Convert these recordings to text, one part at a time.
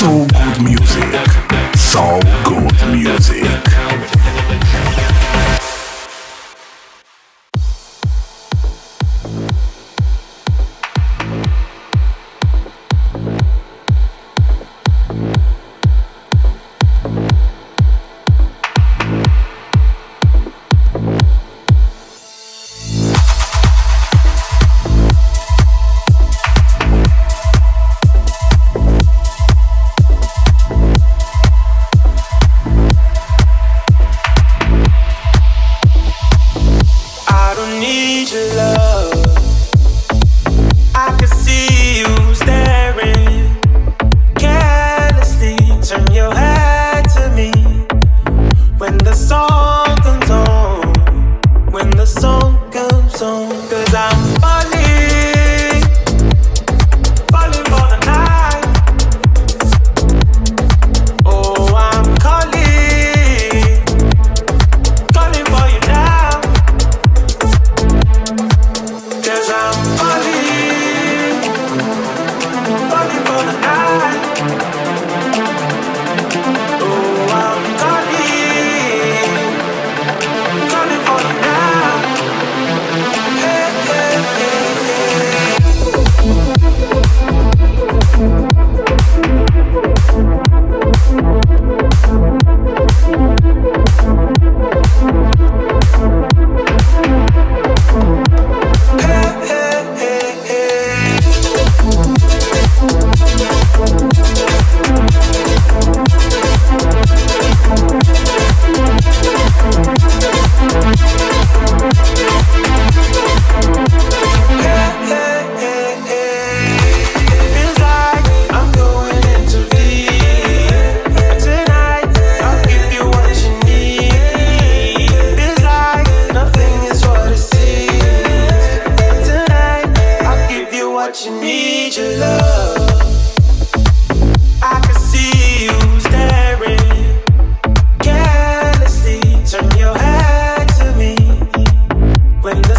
So good music, so good music. What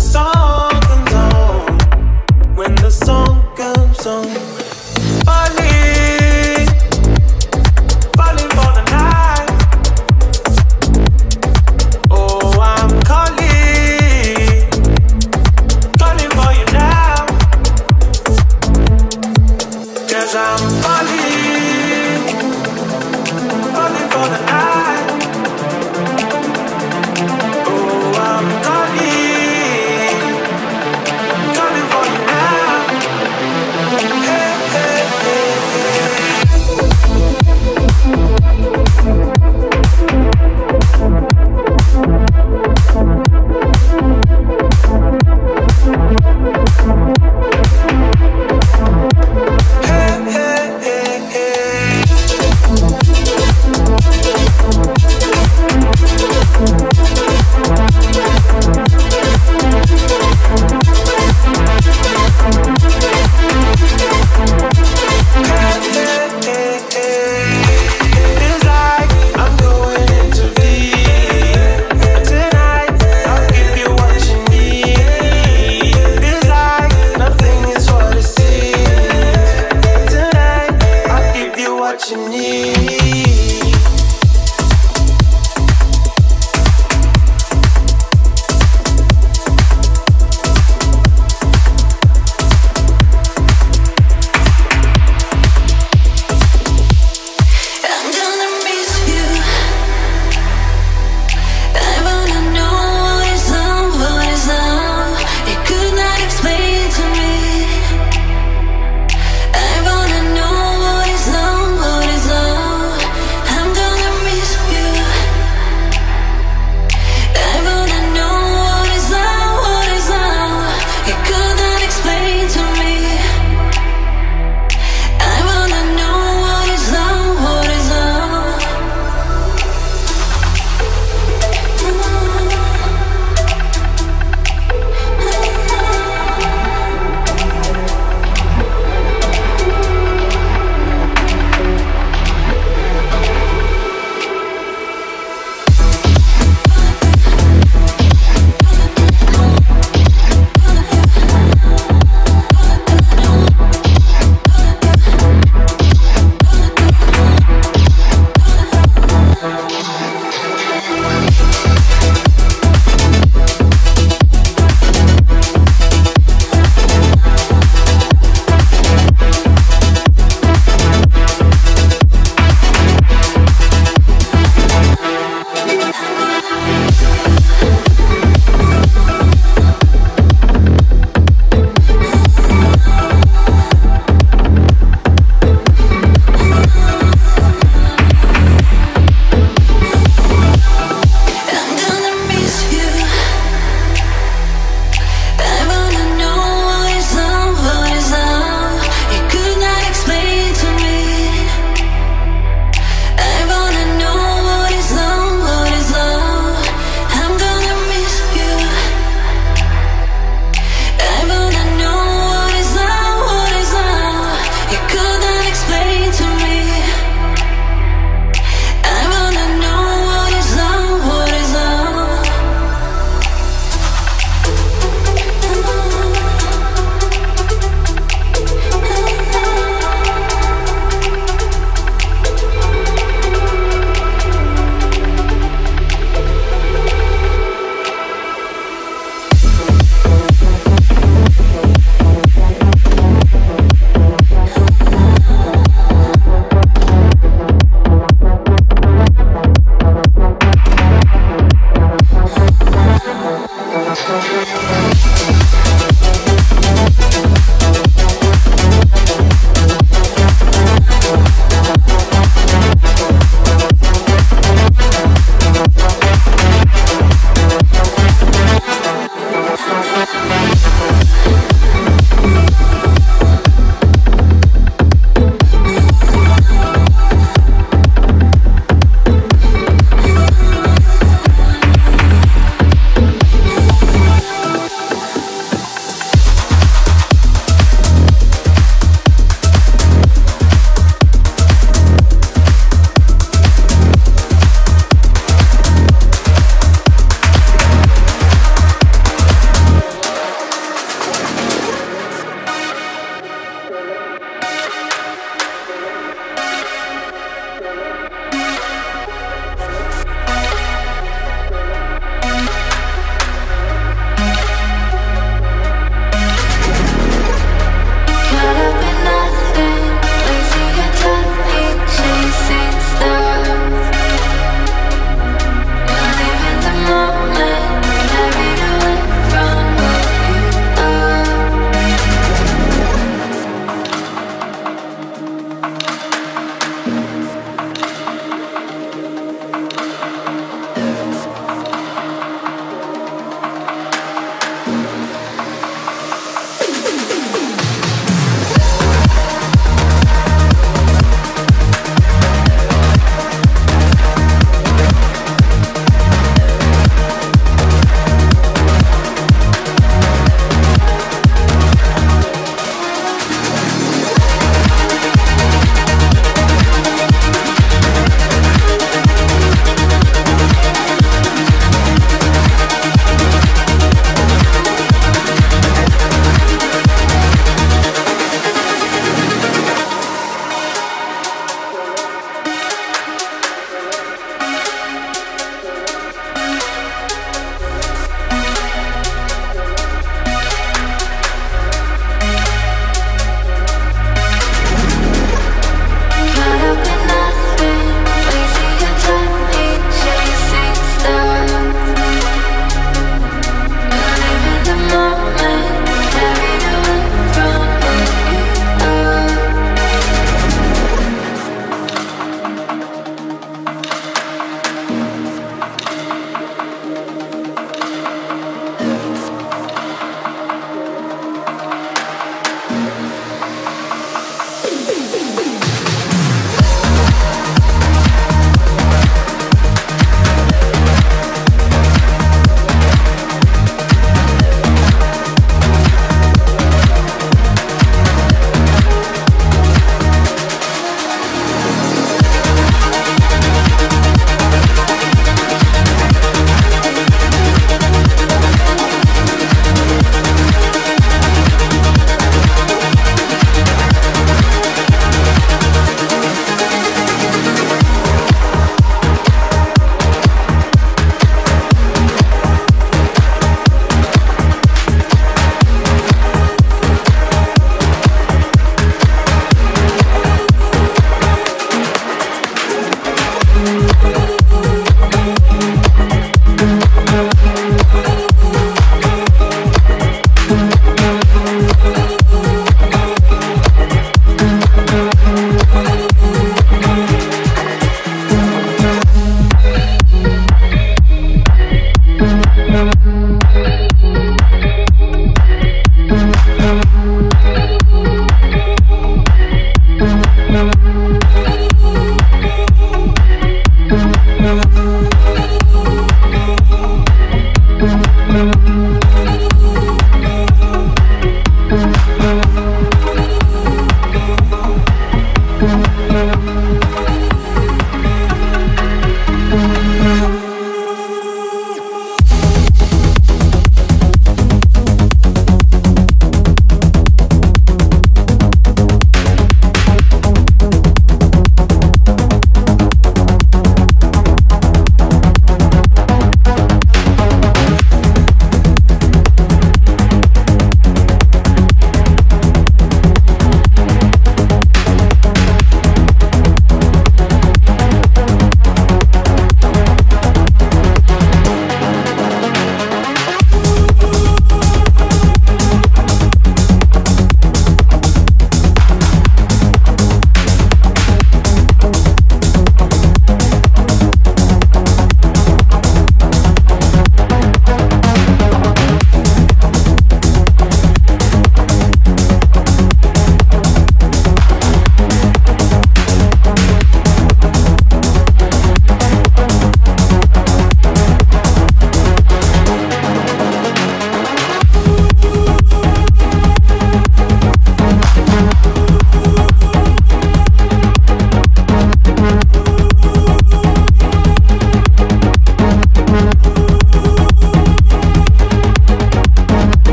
is love?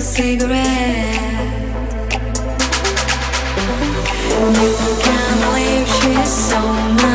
Cigarette. You can't leave, she's so nice.